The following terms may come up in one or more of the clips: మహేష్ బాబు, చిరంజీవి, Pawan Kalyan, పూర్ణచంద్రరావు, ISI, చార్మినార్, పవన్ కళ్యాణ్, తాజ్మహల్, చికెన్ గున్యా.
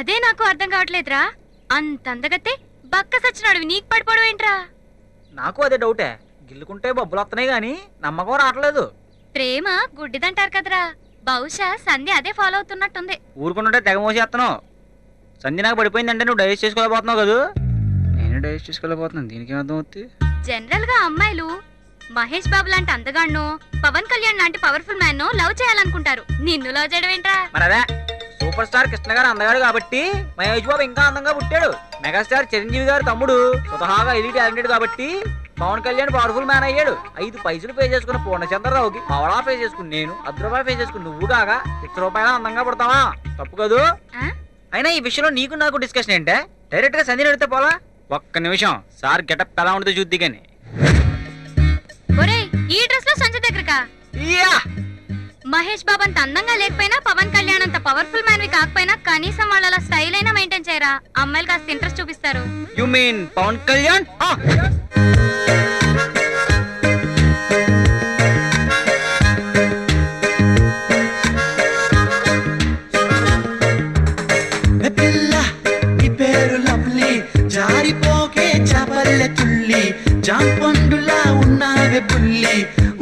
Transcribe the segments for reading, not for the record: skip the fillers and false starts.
అదే నాకు అర్థం కావట్లేదురా, అంత అందగతే బక్క సచ్చినాడు నీకు పడిపోవడమేంట్రా? నాకు అదే డౌటే, గిల్లుకుంటే బొబ్బులు వస్తున్నాయి గాని నమ్మకం రావట్లేదు. ప్రేమ గుడ్డిదంటారు కదరా, బహుశా సంధ్య అదే ఫాలో అవుతున్నట్టుంది. ఊరుకుంటుంటే తెగ మోసేస్తున్నావు. సంధ్య నాకు పడిపోయిందంటే నువ్వు డైజెస్ట్ చేసుకోలేకపోతున్నావు కదా. నేను డైజెస్ట్ చేసుకోలేకపోతున్నాను, దీనికి అర్థం అవుతుంది. జనరల్ గా అమ్మాయిలు మహేష్ బాబు లాంటి అందగాడ్నో పవన్ కళ్యాణ్ లాంటి పవర్ఫుల్ మ్యాన్ నో లవ్ చేయాలనుకుంటారు. నిన్ను లవ్ చేయడం ఏంట్రా? మరదా సూపర్ స్టార్ కృష్ణ గారు అందగాడు కాబట్టి మహేష్ బాబు ఇంకా అందంగా పుట్టాడు. మెగాస్టార్ చిరంజీవి గారు తమ్ముడు స్వతహాగా ఎలి టాలెంటెడ్ కాబట్టి పవన్ కళ్యాణ్ పవర్ఫుల్ మ్యాన్ అయ్యాడు. 5 పైసలు పే చేసుకున్న పూర్ణచంద్రరావుకి పవడా పే చేసుకుని నేను, 10 రూపాయలు పే చేసుకుని నువ్వు కాగా 6 రూపాయల అందంగా పుడతావా? తప్పు కదూ. అయినా ఈ విషయంలో నీకు నాకు డిస్కషన్ ఏంటే, డైరెక్ట్ గా సంధ్యని అడిగితే పోలా. ఒక్క నిమిషం సార్ గెటప్ ఎలా ఉంటుందో చూద్ది కానీ. ఈ డ్రెస్ లో సంజయ్ దగ్గరకా? మహేష్ బాబు అంత అందంగా లేకపోయినా పవన్ కళ్యాణ్ అంత పవర్ఫుల్ మ్యాన్ వి కాకపోయినా కనీసం వాళ్ళ స్టైల్ అయినా మెయింటైన్ చేయరా, అమ్మాయిలు కాస్త ఇంట్రెస్ట్ చూపిస్తారు. You mean పవన్ కళ్యాణ్? జాంపండులా ఉన్నావే పుల్లి,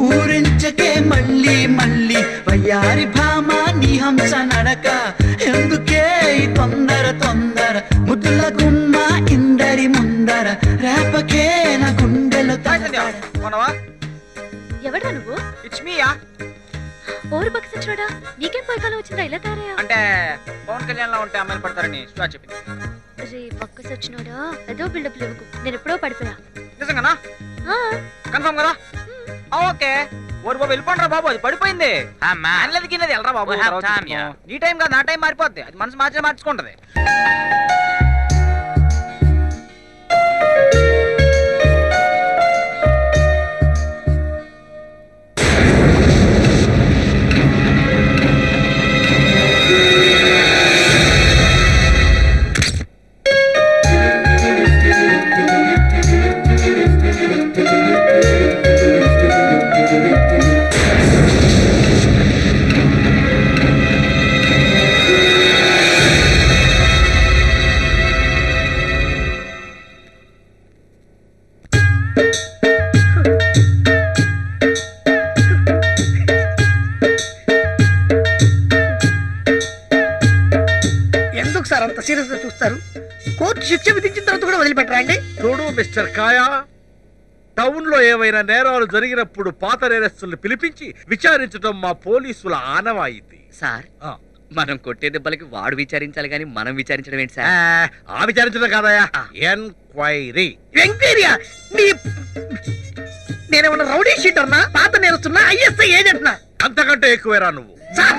ఊరించకే మళ్ళీ మళ్ళీ వయ్యారి భామ నీ హంస నడక, ఎందుకే తొందర తొందర ముద్దుల గుమ్మ ఇందరి ముందర రేపకే నా గుండెలు. ఎవడా నువ్వు? It's me yeah. ఓ Over bucks and shoulder. We can buy color which is Raila Taraya. And Pawan Kalyan la unte amal padtarani. Shua chepindi. Arey bucks and shoulder. Ado build up level ko. Nere pro padpera. Nisenga na? Huh? Confirm kara? Okay. Over ba bill pandra babu. Padipindi. Ha ma. Anladi kine de alra babu. Have time ya. This time ka that time mar padde. Aaj manus match match konde. Mr. Kaya, town lo evaina neralu jariginappudu paata nerastulni pilipinchi vicharinchadam ma policula aanavaayiti. Sir, manam kotte debbalaki vaadu vicharinchali gaani manam vicharinchadam enti sir? Aa vicharinchadam kaadaya. Enquiry. Enquiry? Nee nenu unna rowdy shooterna, paata nerastulna, ISI agent na. Antakante ekuvera nuvvu. Sir,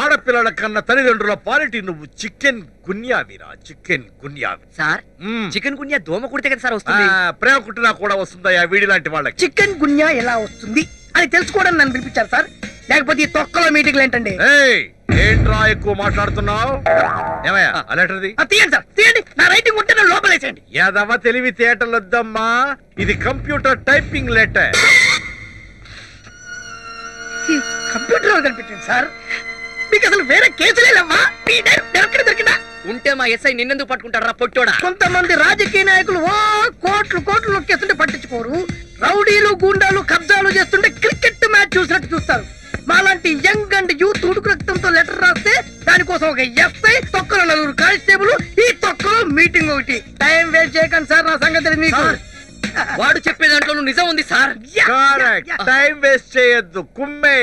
ఆడపిల్లల కన్న తల్లిదండ్రుల పాలిటీ నువ్వు chicken గున్యావిరా chicken గున్యావి sir చికెన్ గున్యా దోమ కుడితే కదా సార్ వస్తుంది ప్రేమ కుట్టినా కూడా వస్తుందా వీడి లాంటి వాళ్ళకి చికెన్ గున్యా ఎలా వస్తుంది అని తెలుసుకోవడం నన్ను పిలిపించారు సార్ లేకపోతే ఈ తొక్కల మీటింగ్లు ఏంటండి ఏంట్రా ఎక్కువ మాట్లాడుతున్నావు ఏమయ్యా అలెటర్ది తీయండి సార్ తీయండి నా రైటింగ్ ఉంటే నా లోపలేసేయండి యాదవ తెలివి తేటలొద్దమ్మా ఇది కంప్యూటర్ టైపింగ్ లెటర్ కంప్యూటర్ కనిపించింది సార్ మీకు అసలు వేరే కేసులేమ్మా ఉంటే మా ఎస్ఐ నిన్నెందుకు పట్టుకుంటారా పొట్టోడా కొంతమంది రాజకీయ నాయకులు ఓ కోట్లు కోట్లు కేసుంటే పట్టించుకోరు రౌడీలు గుండాలు కబ్జాలు చేస్తుంటే క్రికెట్ మ్యాచ్ చూసినట్టు చూస్తారు మాలాంటి యంగ్ అండ్ యూత్ ఉడుకు రక్తంతో లెటర్ రాస్తే దానికోసం ఒక ఎస్ఐ తొక్కలో నలుగురు కానిస్టేబుల్ ఈ తొక్కలో మీటింగ్ ఒకటి టైం వేస్ట్ చేయకండి సార్ నా సంగతి మీకు వాడు చెప్పే దాంట్లో నిజం ఉంది సార్ టైం వేస్ట్ చేయొద్దు కుమ్మే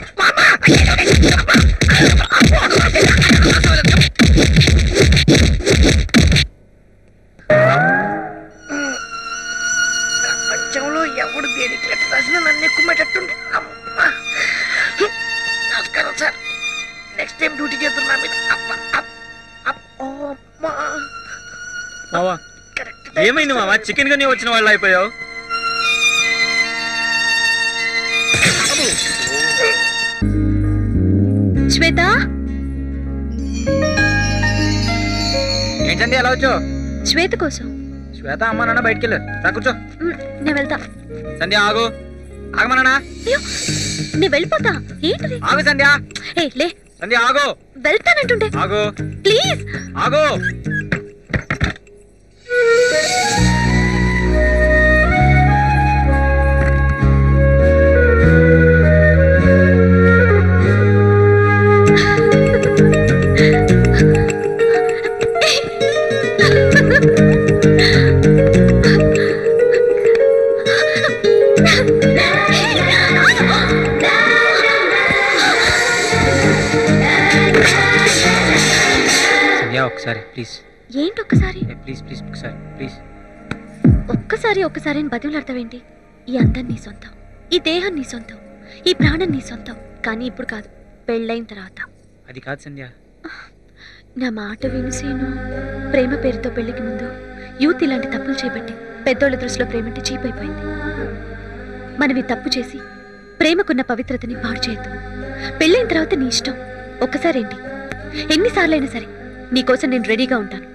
ప్రపంచంలో ఎవడు దేనికి లెటర్ రాసిన నన్ను ఎక్కుమేటట్టుండి నమస్కారం సార్ నెక్స్ట్ టైం డ్యూటీ చేస్తున్నా మీద ఏమైంది మావా చికెన్ గానీ వచ్చిన వాళ్ళు అయిపోయావు శ్వేత ఏంటండి ఎలా వచ్చావు శ్వేత కోసం శ్వేత అమ్మ నాన్న బయటికి వెళ్ళారు రా కూర్చో నేను వెళ్తా సంధ్య ఆగు ఆగమన్నా నేను వెళ్ళిపోతా ఏంటి ఆగు సంధ్య లే సంధ్య ఆగు వెళ్తానంటుంటే ఆగు ప్లీజ్ ఆగు ఏంటి ఒక్కసారి ప్లీజ్ ప్లీజ్ ఒకసారి ప్లీజ్ ఒక్కసారి ఒక్కసారి అని బతిమలాడతావేంటి ఈ అందం నీ సొంతం ఈ దేహం నీ సొంతం ఈ ప్రాణం నీ సొంతం కానీ ఇప్పుడు కాదు పెళ్ళైన తర్వాత అది కాదు సంధ్య నా మాట వినిసేను ప్రేమ పేరుతో పెళ్లికి ముందు యూత్ ఇలాంటి తప్పులు చేయబట్టి పెద్దోళ్ళ దృష్టిలో ప్రేమంటే చీప్ అయిపోయింది మనం ఈ తప్పు చేసి ప్రేమకున్న పవిత్రతని పాడు చేయొద్దు పెళ్ళైన తర్వాత నీ ఇష్టం ఒక్కసారేంటి ఎన్నిసార్లైనా సరే నీకోసం నేను రెడీగా ఉంటాను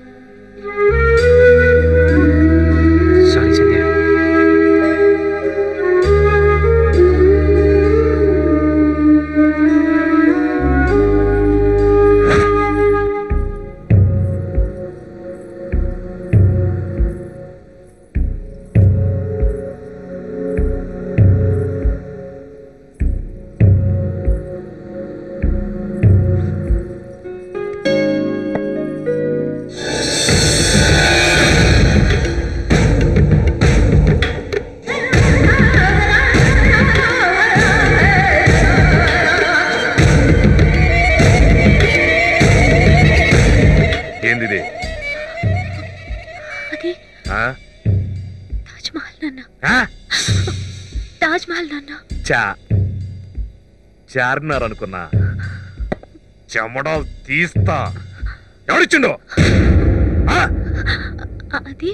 అంటే తాజ్మహల్ నాన్న. తాజ్మహల్ నాన్న చార్మినార్ అనుకున్నా. చెమడాలు తీస్తా. ఎవరిచ్చిండు అది?